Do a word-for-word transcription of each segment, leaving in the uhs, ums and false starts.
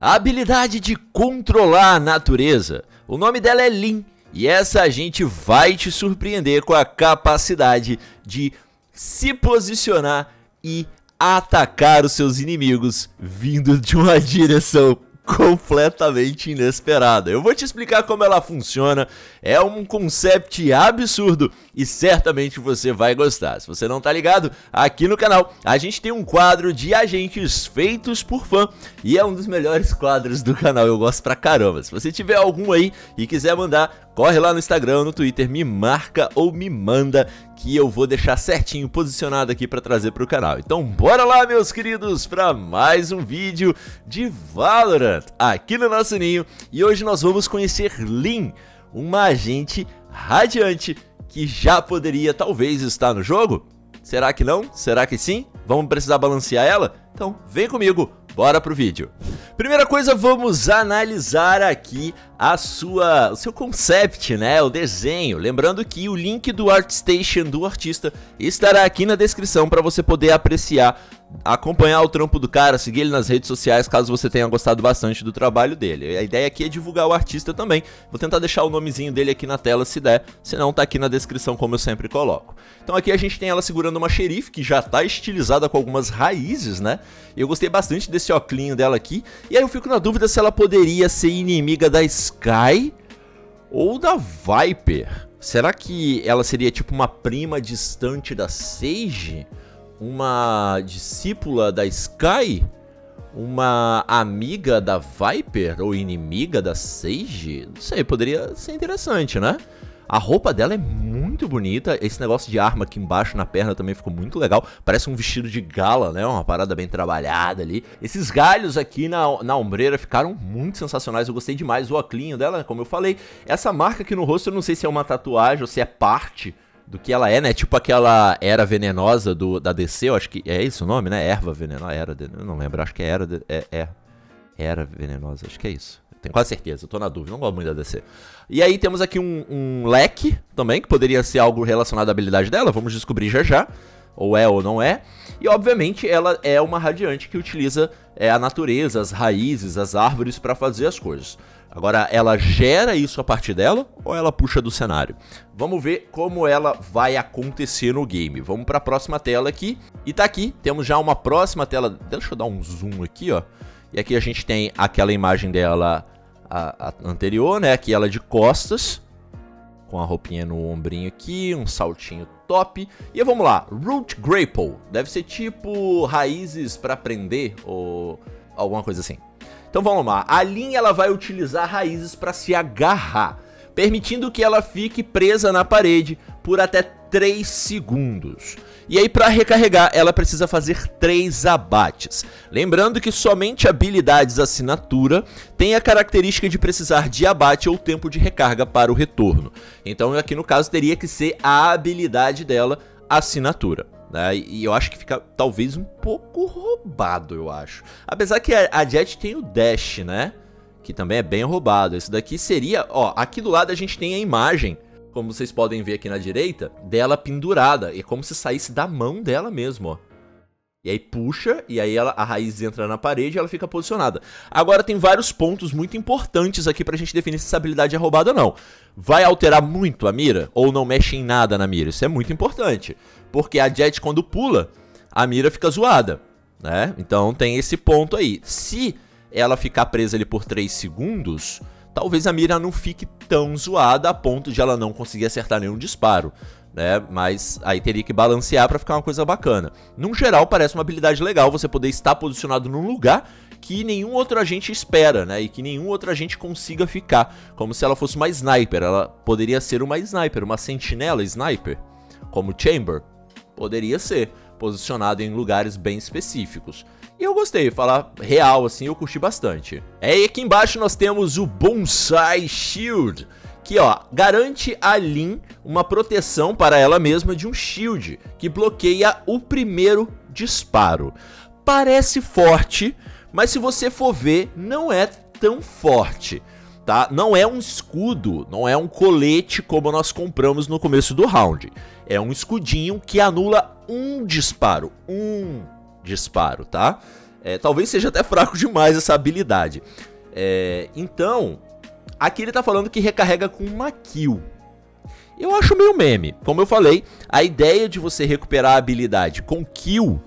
A habilidade de controlar a natureza. O nome dela é Lin, e essa a gente vai te surpreender com a capacidade de se posicionar e atacar os seus inimigos vindo de uma direção completamente inesperada. Eu vou te explicar como ela funciona, é um concept absurdo e certamente você vai gostar. Se você não tá ligado, aqui no canal a gente tem um quadro de agentes feitos por fã e é um dos melhores quadros do canal, eu gosto pra caramba. Se você tiver algum aí e quiser mandar, corre lá no Instagram, no Twitter, me marca ou me manda que eu vou deixar certinho posicionado aqui para trazer para o canal. Então bora lá, meus queridos, para mais um vídeo de Valorant aqui no nosso ninho. E hoje nós vamos conhecer Lin, uma agente radiante que já poderia talvez estar no jogo. Será que não? Será que sim? Vamos precisar balancear ela? Então vem comigo, bora pro vídeo. Primeira coisa, vamos analisar aqui a sua, o seu concept, né, o desenho. Lembrando que o link do ArtStation do artista estará aqui na descrição para você poder apreciar, acompanhar o trampo do cara, seguir ele nas redes sociais caso você tenha gostado bastante do trabalho dele. A ideia aqui é divulgar o artista também. Vou tentar deixar o nomezinho dele aqui na tela se der, se não tá aqui na descrição como eu sempre coloco. Então aqui a gente tem ela segurando uma xerife que já tá estilizada com algumas raízes, né? Eu gostei bastante desse óculinho dela aqui. E aí eu fico na dúvida se ela poderia ser inimiga da Sky ou da Viper. Será que ela seria tipo uma prima distante da Sage? Uma discípula da Sky? Uma amiga da Viper ou inimiga da Sage? Não sei, poderia ser interessante, né? A roupa dela é muito bonita, esse negócio de arma aqui embaixo na perna também ficou muito legal. Parece um vestido de gala, né? Uma parada bem trabalhada ali. Esses galhos aqui na, na ombreira ficaram muito sensacionais, eu gostei demais. O óculinho dela, como eu falei, essa marca aqui no rosto eu não sei se é uma tatuagem ou se é parte do que ela é, né? Tipo aquela Erva Venenosa do, da D C, eu acho que é esse o nome, né? Erva Venenosa, Era, eu não lembro, acho que é Era, é, é Erva Venenosa, acho que é isso. Tenho quase certeza, eu tô na dúvida, não gosto muito da D C. E aí temos aqui um, um leque também, que poderia ser algo relacionado à habilidade dela, vamos descobrir já já, ou é ou não é. E obviamente ela é uma radiante que utiliza é, a natureza, as raízes, as árvores para fazer as coisas. Agora, ela gera isso a partir dela ou ela puxa do cenário? Vamos ver como ela vai acontecer no game. Vamos para a próxima tela aqui. E tá aqui, temos já uma próxima tela, deixa eu dar um zoom aqui, ó. E aqui a gente tem aquela imagem dela a, a anterior, né? Aqui ela de costas, com a roupinha no ombrinho aqui, um saltinho top. E vamos lá, Root Grapple. Deve ser tipo raízes para prender ou alguma coisa assim. Então vamos lá, a Lin ela vai utilizar raízes para se agarrar, permitindo que ela fique presa na parede por até três segundos. E aí para recarregar ela precisa fazer três abates. Lembrando que somente habilidades assinatura tem a característica de precisar de abate ou tempo de recarga para o retorno. Então aqui no caso teria que ser a habilidade dela assinatura, né? E eu acho que fica talvez um pouco roubado, eu acho. Apesar que a Jett tem o dash, né? Que também é bem roubado. Esse daqui seria, ó, aqui do lado a gente tem a imagem, como vocês podem ver aqui na direita, dela pendurada. É como se saísse da mão dela mesmo, ó. E aí puxa, e aí ela, a raiz entra na parede e ela fica posicionada. Agora tem vários pontos muito importantes aqui pra gente definir se essa habilidade é roubada ou não. Vai alterar muito a mira ou não mexe em nada na mira? Isso é muito importante, porque a Jett quando pula, a mira fica zoada, né? Então tem esse ponto aí. Se ela ficar presa ali por três segundos... talvez a mira não fique tão zoada a ponto de ela não conseguir acertar nenhum disparo, né? Mas aí teria que balancear pra ficar uma coisa bacana. No geral, parece uma habilidade legal você poder estar posicionado num lugar que nenhum outro agente espera, né? E que nenhum outro agente consiga ficar. Como se ela fosse uma sniper. Ela poderia ser uma sniper, uma sentinela sniper, como Chamber. Poderia ser posicionado em lugares bem específicos. E eu gostei, falar real assim, eu curti bastante. É, e aqui embaixo nós temos o Bonsai Shield, que ó, garante a Lin uma proteção para ela mesma de um shield, que bloqueia o primeiro disparo. Parece forte, mas se você for ver, não é tão forte, tá? Não é um escudo, não é um colete como nós compramos no começo do round. É um escudinho que anula um disparo, um disparo, tá? É, talvez seja até fraco demais essa habilidade. É, então, aqui ele tá falando que recarrega com uma kill. Eu acho meio meme. Como eu falei, a ideia de você recuperar a habilidade com kill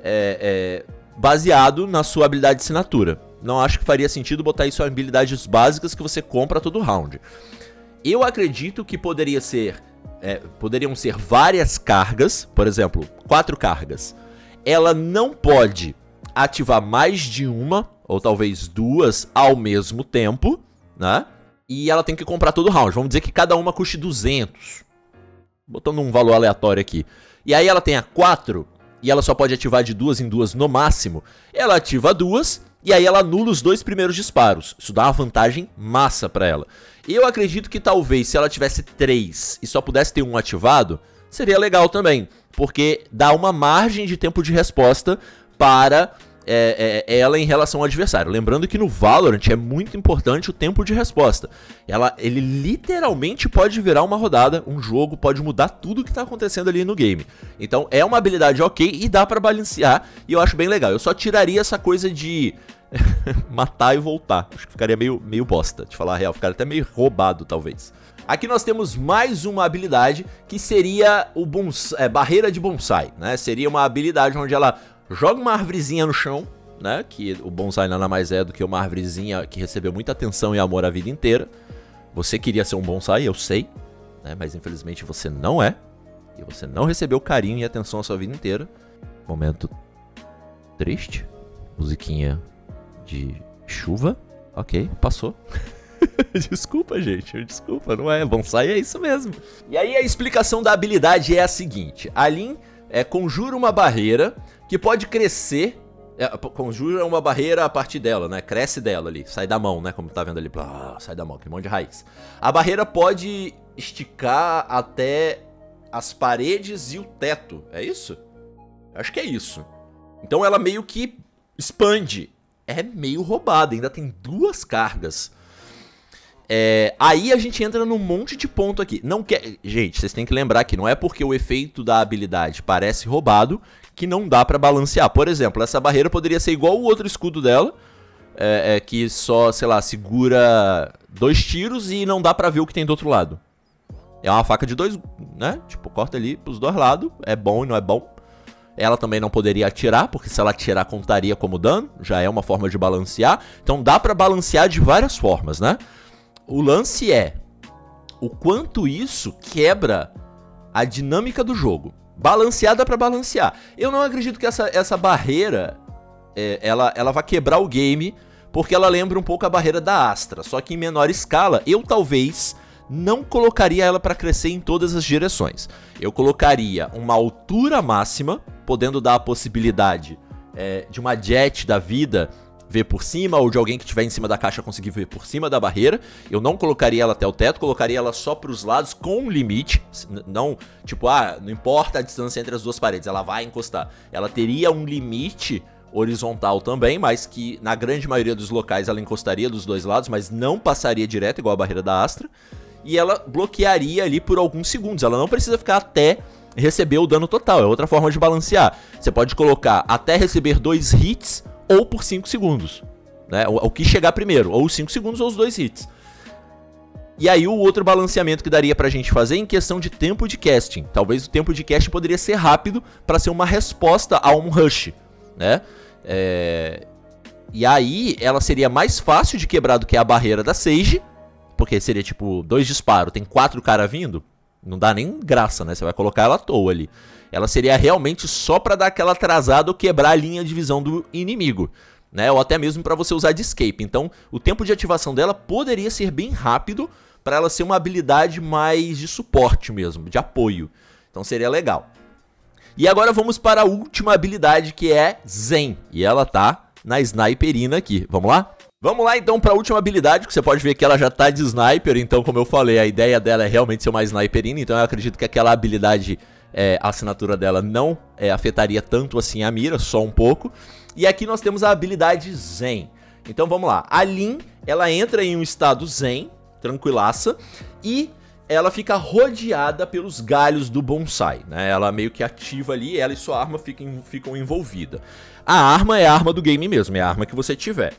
é, é baseado na sua habilidade de assinatura. Não acho que faria sentido botar isso em habilidades básicas que você compra todo round. Eu acredito que poderia ser, é, poderiam ser várias cargas, por exemplo, quatro cargas. Ela não pode ativar mais de uma, ou talvez duas, ao mesmo tempo, né? E ela tem que comprar todo round. Vamos dizer que cada uma custe duzentos. Botando um valor aleatório aqui. E aí ela tem a quatro, e ela só pode ativar de duas em duas no máximo. Ela ativa duas... E aí ela anula os dois primeiros disparos. Isso dá uma vantagem massa pra ela. Eu acredito que talvez se ela tivesse três e só pudesse ter um ativado, seria legal também, porque dá uma margem de tempo de resposta para é, é, ela em relação ao adversário. Lembrando que no Valorant é muito importante o tempo de resposta. Ela, ele literalmente pode virar uma rodada, um jogo, pode mudar tudo que tá acontecendo ali no game. Então é uma habilidade ok e dá pra balancear e eu acho bem legal. Eu só tiraria essa coisa de... matar e voltar. Acho que ficaria meio, meio bosta, de falar a real. Ficaria até meio roubado, talvez. Aqui nós temos mais uma habilidade que seria o bonsai, é, barreira de bonsai, né? Seria uma habilidade onde ela joga uma arvorezinha no chão, né? Que o bonsai nada mais é do que uma arvorezinha que recebeu muita atenção e amor a vida inteira. Você queria ser um bonsai, eu sei, né? Mas infelizmente você não é. E você não recebeu carinho e atenção a sua vida inteira. Momento triste. Musiquinha de chuva. Ok, passou. Desculpa, gente. Desculpa, não é. Bonsai é isso mesmo. E aí a explicação da habilidade é a seguinte. A Lin é, conjura uma barreira que pode crescer. É, conjura uma barreira a partir dela, né? Cresce dela ali. Sai da mão, né? Como tá vendo ali. Blá, sai da mão, que mão de raiz. A barreira pode esticar até as paredes e o teto. É isso? Acho que é isso. Então ela meio que expande. É meio roubado, ainda tem duas cargas. É, aí a gente entra num monte de ponto aqui. Não quer, gente, vocês têm que lembrar que não é porque o efeito da habilidade parece roubado que não dá pra balancear. Por exemplo, essa barreira poderia ser igual o outro escudo dela, é, é, que só, sei lá, segura dois tiros e não dá pra ver o que tem do outro lado. É uma faca de dois, né? Tipo, corta ali pros dois lados, é bom e não é bom. Ela também não poderia atirar, porque se ela atirar contaria como dano, já é uma forma de balancear. Então dá pra balancear de várias formas, né? O lance é o quanto isso quebra a dinâmica do jogo. Balancear dá pra balancear. Eu não acredito que essa, essa barreira, é, ela, ela vai quebrar o game, porque ela lembra um pouco a barreira da Astra. Só que em menor escala, eu talvez... não colocaria ela para crescer em todas as direções. Eu colocaria uma altura máxima, podendo dar a possibilidade é, de uma Jett da vida ver por cima, ou de alguém que estiver em cima da caixa conseguir ver por cima da barreira. Eu não colocaria ela até o teto, colocaria ela só para os lados com um limite. Não, tipo, ah, não importa a distância entre as duas paredes, ela vai encostar. Ela teria um limite horizontal também, mas que na grande maioria dos locais ela encostaria dos dois lados, mas não passaria direto, igual a barreira da Astra. E ela bloquearia ali por alguns segundos. Ela não precisa ficar até receber o dano total. É outra forma de balancear. Você pode colocar até receber dois hits ou por cinco segundos, né? O que chegar primeiro, ou os cinco segundos ou os dois hits. E aí o outro balanceamento que daria pra gente fazer em questão de tempo de casting. Talvez o tempo de casting poderia ser rápido pra ser uma resposta a um rush, né? É... E aí ela seria mais fácil de quebrar do que a barreira da Sage. Porque seria tipo, dois disparos, tem quatro caras vindo, não dá nem graça, né? Você vai colocar ela à toa ali. Ela seria realmente só pra dar aquela atrasada ou quebrar a linha de visão do inimigo, né? Ou até mesmo pra você usar de escape. Então, o tempo de ativação dela poderia ser bem rápido pra ela ser uma habilidade mais de suporte mesmo, de apoio. Então seria legal. E agora vamos para a última habilidade, que é Zen. E ela tá na sniperina aqui, vamos lá? Vamos lá então para a última habilidade, que você pode ver que ela já tá de sniper, então como eu falei, a ideia dela é realmente ser uma sniperina, então eu acredito que aquela habilidade, é, a assinatura dela não é, afetaria tanto assim a mira, só um pouco. E aqui nós temos a habilidade Zen. Então vamos lá, a Lin, ela entra em um estado Zen, tranquilaça, e ela fica rodeada pelos galhos do bonsai, né? Ela meio que ativa ali, ela e sua arma ficam, ficam envolvidas. A arma é a arma do game mesmo, é a arma que você tiver.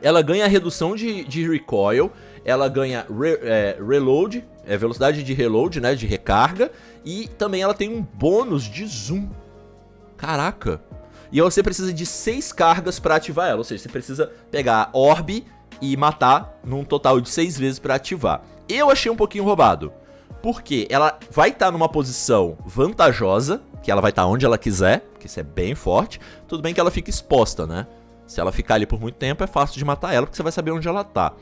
Ela ganha redução de, de recoil, ela ganha re, é, reload, é velocidade de reload, né, de recarga, e também ela tem um bônus de zoom. Caraca! E você precisa de seis cargas pra ativar ela, ou seja, você precisa pegar a orb e matar num total de seis vezes pra ativar. Eu achei um pouquinho roubado, porque ela vai estar tá numa posição vantajosa, que ela vai estar tá onde ela quiser, porque isso é bem forte. Tudo bem que ela fica exposta, né? Se ela ficar ali por muito tempo, é fácil de matar ela, porque você vai saber onde ela tá.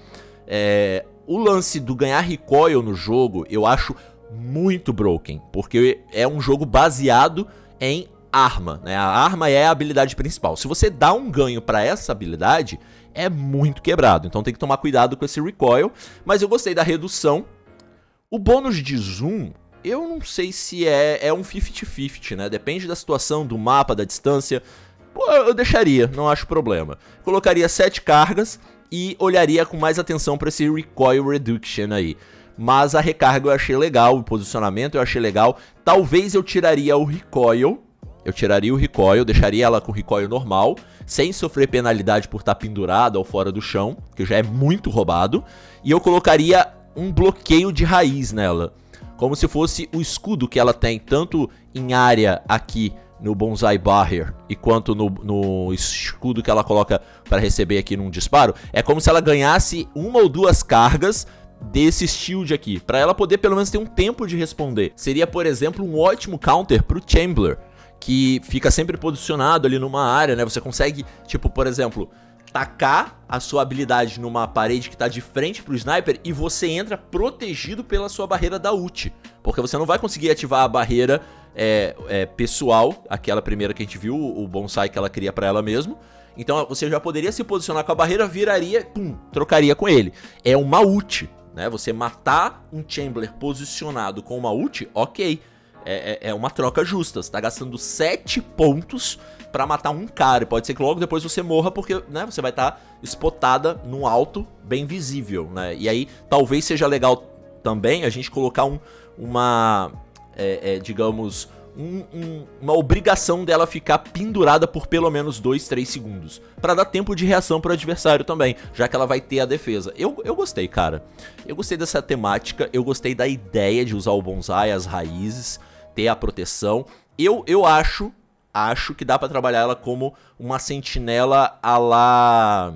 É... O lance do ganhar recoil no jogo, eu acho muito broken, porque é um jogo baseado em arma, né? A arma é a habilidade principal. Se você dá um ganho pra essa habilidade, é muito quebrado. Então tem que tomar cuidado com esse recoil, mas eu gostei da redução. O bônus de zoom, eu não sei se é, é um cinquenta cinquenta, né? Depende da situação, do mapa, da distância. Pô, eu deixaria, não acho problema. Colocaria sete cargas e olharia com mais atenção para esse recoil reduction aí. Mas a recarga eu achei legal, o posicionamento eu achei legal. Talvez eu tiraria o recoil. Eu tiraria o recoil, deixaria ela com recoil normal, sem sofrer penalidade por estar pendurada ou fora do chão, que já é muito roubado. E eu colocaria um bloqueio de raiz nela, como se fosse o escudo que ela tem, tanto em área aqui no Bonsai Barrier, e quanto no, no escudo que ela coloca para receber aqui num disparo. É como se ela ganhasse uma ou duas cargas desse shield aqui, para ela poder pelo menos ter um tempo de responder. Seria, por exemplo, um ótimo counter pro Chamber, que fica sempre posicionado ali numa área, né? Você consegue, tipo, por exemplo, tacar a sua habilidade numa parede que tá de frente pro sniper e você entra protegido pela sua barreira da ult, porque você não vai conseguir ativar a barreira é, é, pessoal, aquela primeira que a gente viu, o bonsai que ela cria pra ela mesmo. Então você já poderia se posicionar com a barreira, viraria, pum, trocaria com ele. É uma ult, né? Você matar um Chamber posicionado com uma ult, ok. É, é uma troca justa, você tá gastando sete pontos pra matar um cara, e pode ser que logo depois você morra, porque, né, você vai estar tá espotada num alto bem visível, né? E aí talvez seja legal também a gente colocar um, uma, é, é, digamos, um, um, uma obrigação dela ficar pendurada por pelo menos dois, três segundos, pra dar tempo de reação pro adversário também, já que ela vai ter a defesa. Eu, eu gostei, cara, eu gostei dessa temática, eu gostei da ideia de usar o bonsai, as raízes, ter a proteção. Eu, eu acho, acho que dá pra trabalhar ela como uma sentinela a la...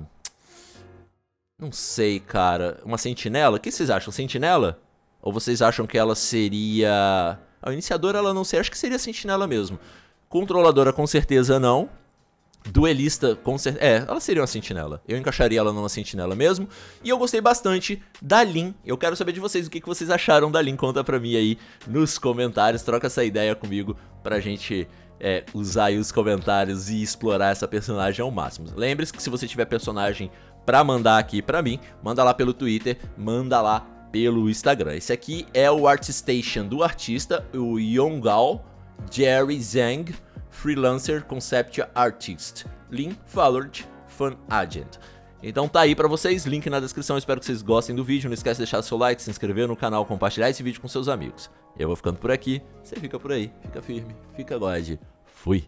Não sei, cara. Uma sentinela? O que vocês acham? Sentinela? Ou vocês acham que ela seria... A iniciadora, ela não sei. Acho que seria sentinela mesmo. Controladora, com certeza, não. Duelista, com certeza... É, ela seria uma sentinela. Eu encaixaria ela numa sentinela mesmo. E eu gostei bastante da Lin. Eu quero saber de vocês o que vocês acharam da Lin. Conta pra mim aí nos comentários. Troca essa ideia comigo pra gente é, usar aí os comentários e explorar essa personagem ao máximo. Lembre-se que se você tiver personagem pra mandar aqui pra mim, manda lá pelo Twitter, manda lá pelo Instagram. Esse aqui é o ArtStation do artista, o Yongao Jerry Zhang, Freelancer Concept Artist, Lin Valorant Fan Agent. Então tá aí pra vocês, link na descrição, espero que vocês gostem do vídeo, não esquece de deixar seu like, se inscrever no canal, compartilhar esse vídeo com seus amigos. Eu vou ficando por aqui, você fica por aí, fica firme, fica God, fui!